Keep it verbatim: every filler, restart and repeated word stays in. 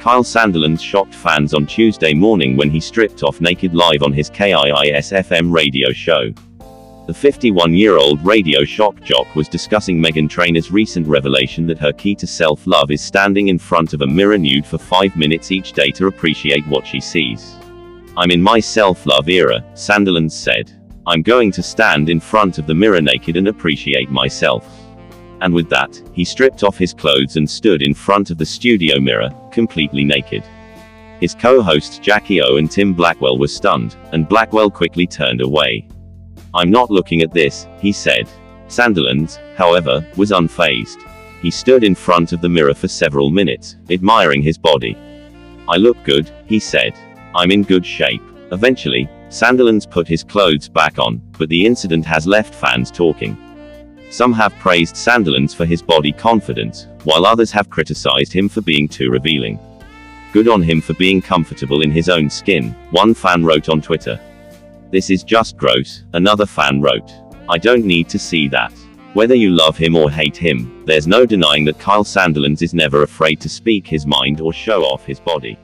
Kyle Sandilands shocked fans on Tuesday morning when he stripped off naked live on his K I I S F M radio show. The fifty-one-year-old radio shock jock was discussing Meghan Trainor's recent revelation that her key to self-love is standing in front of a mirror nude for five minutes each day to appreciate what she sees. "I'm in my self-love era," Sandilands said. "I'm going to stand in front of the mirror naked and appreciate myself." And with that, he stripped off his clothes and stood in front of the studio mirror, completely naked. His co-hosts Jackie O and Tim Blackwell were stunned, and Blackwell quickly turned away. "I'm not looking at this," he said. Sandilands, however, was unfazed. He stood in front of the mirror for several minutes, admiring his body. "I look good," he said. "I'm in good shape." Eventually, Sandilands put his clothes back on, but the incident has left fans talking. Some have praised Sandilands for his body confidence, while others have criticized him for being too revealing. "Good on him for being comfortable in his own skin," one fan wrote on Twitter. "This is just gross," another fan wrote. "I don't need to see that." Whether you love him or hate him, there's no denying that Kyle Sandilands is never afraid to speak his mind or show off his body.